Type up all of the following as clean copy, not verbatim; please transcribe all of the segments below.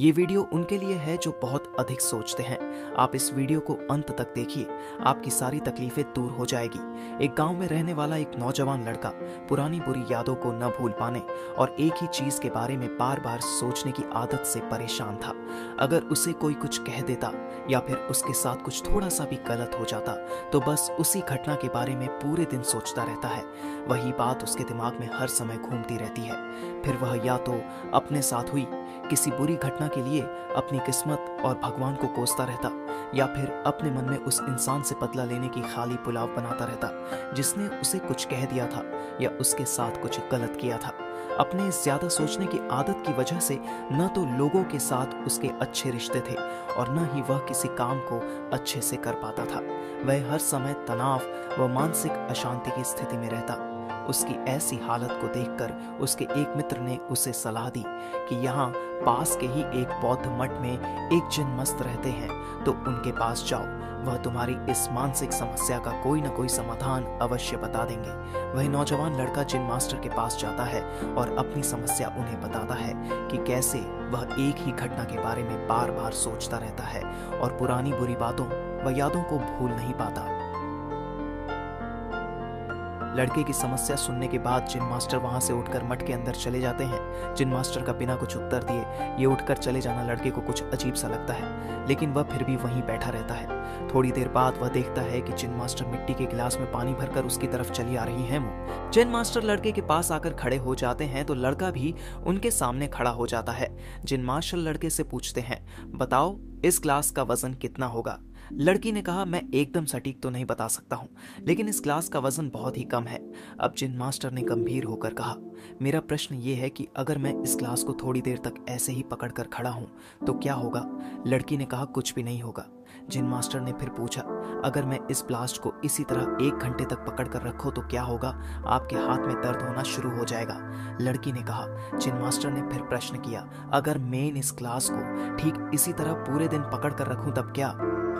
ये वीडियो उनके लिए है जो बहुत अधिक सोचते हैं। आप इस वीडियो को अंत तक देखिए, आपकी सारी तकलीफें दूर हो जाएगी। एक गांव में रहने वाला एक नौजवान लड़का पुरानी बुरी यादों को न भूल पाने और एक ही चीज के बारे में बार बार सोचने की आदत से परेशान था। अगर उसे कोई कुछ कह देता या फिर उसके साथ कुछ थोड़ा सा भी गलत हो जाता तो बस उसी घटना के बारे में पूरे दिन सोचता रहता है। वही बात उसके दिमाग में हर समय घूमती रहती है। फिर वह या तो अपने साथ हुई किसी बुरी घटना के लिए अपनी किस्मत और भगवान को कोसता रहता या फिर अपने मन में उस इंसान से बदला लेने की खाली पुलाव बनाता रहता जिसने उसे कुछ कह दिया था या उसके साथ कुछ गलत किया था। अपने ज्यादा सोचने की आदत की वजह से न तो लोगों के साथ उसके अच्छे रिश्ते थे और न ही वह किसी काम को अच्छे से कर पाता था। वह हर समय तनाव व मानसिक अशांति की स्थिति में रहता। उसकी ऐसी हालत को देखकर उसके एक मित्र ने उसे सलाह दी कि यहाँ पास के ही एक बौद्ध मठ में एक जन मस्त रहते हैं, तो उनके पास जाओ, वह तुम्हारी इस मानसिक समस्या का कोई न कोई समाधान अवश्य बता देंगे। वह नौजवान लड़का जिन मास्टर के पास जाता है और अपनी समस्या उन्हें बताता है कि कैसे वह एक ही घटना के बारे में बार बार सोचता रहता है और पुरानी बुरी बातों व यादों को भूल नहीं पाता। लड़के की समस्या सुनने के बाद जिन मास्टर वहां से उठकर मठ के अंदर चले जाते हैं। जिन मास्टर का बिना कुछ उत्तर दिए ये उठकर चले जाना लड़के को कुछ अजीब सा लगता है, लेकिन वह फिर भी वहीं बैठा रहता है। थोड़ी देर बाद वह देखता है कि जिन मास्टर मिट्टी के गिलास में पानी भरकर उसकी तरफ चली आ रही है। जिन मास्टर लड़के के पास आकर खड़े हो जाते हैं तो लड़का भी उनके सामने खड़ा हो जाता है। जिन मास्टर लड़के से पूछते हैं, बताओ इस ग्लास का वजन कितना होगा। लड़की ने कहा, मैं एकदम सटीक तो नहीं बता सकता हूँ, लेकिन इस ग्लास का वजन बहुत ही कम है। अब जिन मास्टर ने गंभीर होकर कहा, मेरा प्रश्न ये है कि अगर मैं इस ग्लास को थोड़ी देर तक ऐसे ही पकड़कर खड़ा हूँ तो क्या होगा। लड़की ने कहा, कुछ भी नहीं होगा। जिन मास्टर ने फिर पूछा, अगर मैं इस ब्लास्ट को इसी तरह 1 घंटे तक पकड़कर रखो तो क्या होगा, आपके हाथ में दर्द होना शुरू हो जाएगा। लड़की ने कहा। जिन मास्टर ने फिर प्रश्न किया, अगर मैं इस ग्लास को ठीक इसी तरह पूरे दिन पकड़कर रखूं तब क्या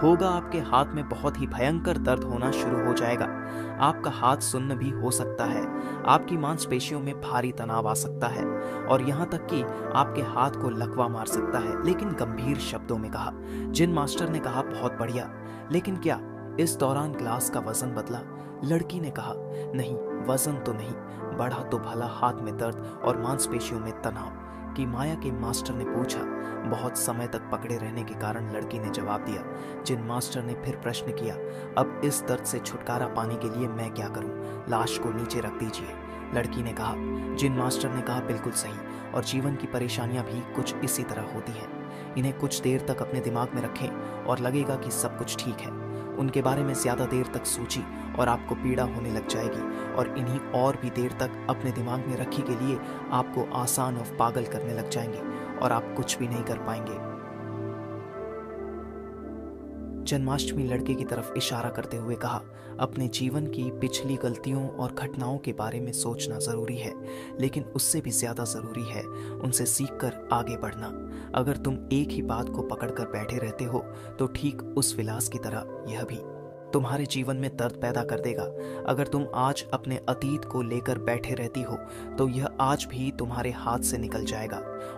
होगा, आपके हाथ में बहुत ही भयंकर दर्द होना शुरू हो जाएगा, आपका हाथ सुन्न भी हो सकता है, आपकी मांसपेशियों में भारी तनाव आ सकता है और यहाँ तक कि आपके हाथ को लकवा मार सकता है, लेकिन गंभीर शब्दों में कहा। जिन मास्टर ने कहा, बहुत बढ़िया, लेकिन क्या इस दौरान ग्लास का वजन बदला। लड़की ने कहा, नहीं, वजन तो नहीं बढ़ा, तो भला हाथ में दर्द और मांसपेशियों में तनाव की। माया के मास्टर ने पूछा। बहुत समय तक पकड़े रहने के कारण लड़की ने जवाब दिया। जिन मास्टर ने फिर प्रश्न किया, अब इस दर्द से छुटकारा पाने के लिए मैं क्या करूं? लाश को नीचे रख दीजिए। लड़की ने कहा। जिन मास्टर ने कहा, बिल्कुल सही, और जीवन की परेशानियां भी कुछ इसी तरह होती हैं। इन्हें कुछ देर तक अपने दिमाग में रखें और लगेगा कि सब कुछ ठीक है। उनके बारे में ज़्यादा देर तक सोची और आपको पीड़ा होने लग जाएगी, और इन्हीं और भी देर तक अपने दिमाग में रखी के लिए आपको आसान और पागल करने लग जाएंगे और आप कुछ भी नहीं कर पाएंगे। जन्माष्टमी लड़के की तरफ इशारा करते हुए कहा, अपने जीवन की पिछली गलतियों और घटनाओं के बारे में सोचना ज़रूरी है, लेकिन उससे भी ज़्यादा ज़रूरी है उनसे सीखकर आगे बढ़ना। अगर तुम एक ही बात को पकड़कर बैठे रहते हो तो ठीक उस विलास की तरह यह भी तुम्हारे जीवन में दर्द पैदा कर देगा। अगर तुम आज अपने अतीत को लेकर बैठे रहती हो तो यह आज भी तुम्हारे हाथ से निकल जाएगा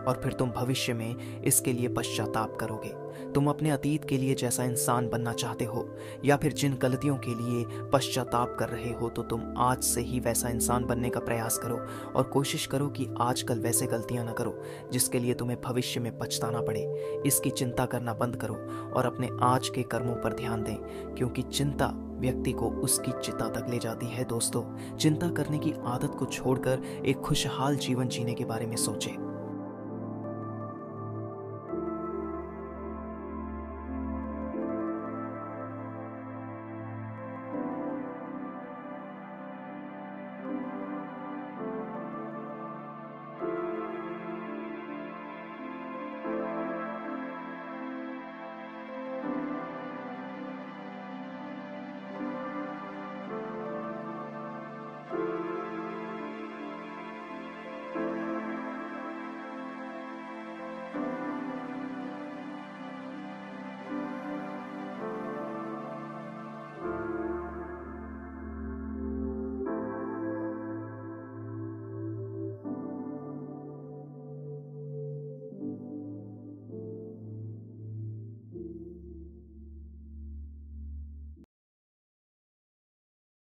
और फिर तुम भविष्य में इसके लिए पश्चाताप करोगे। तुम अपने अतीत के लिए जैसा इंसान बनना चाहते हो या फिर जिन गलतियों के लिए पश्चाताप कर रहे हो तो तुम आज से ही वैसा इंसान बनने का प्रयास करो और कोशिश करो कि आजकल वैसे गलतियां ना करो जिसके लिए तुम्हें भविष्य में पछताना पड़े। इसकी चिंता करना बंद करो और अपने आज के कर्मों पर ध्यान दें, क्योंकि चिंता व्यक्ति को उसकी चिता तक ले जाती है। दोस्तों, चिंता करने की आदत को छोड़कर एक खुशहाल जीवन जीने के बारे में सोचें।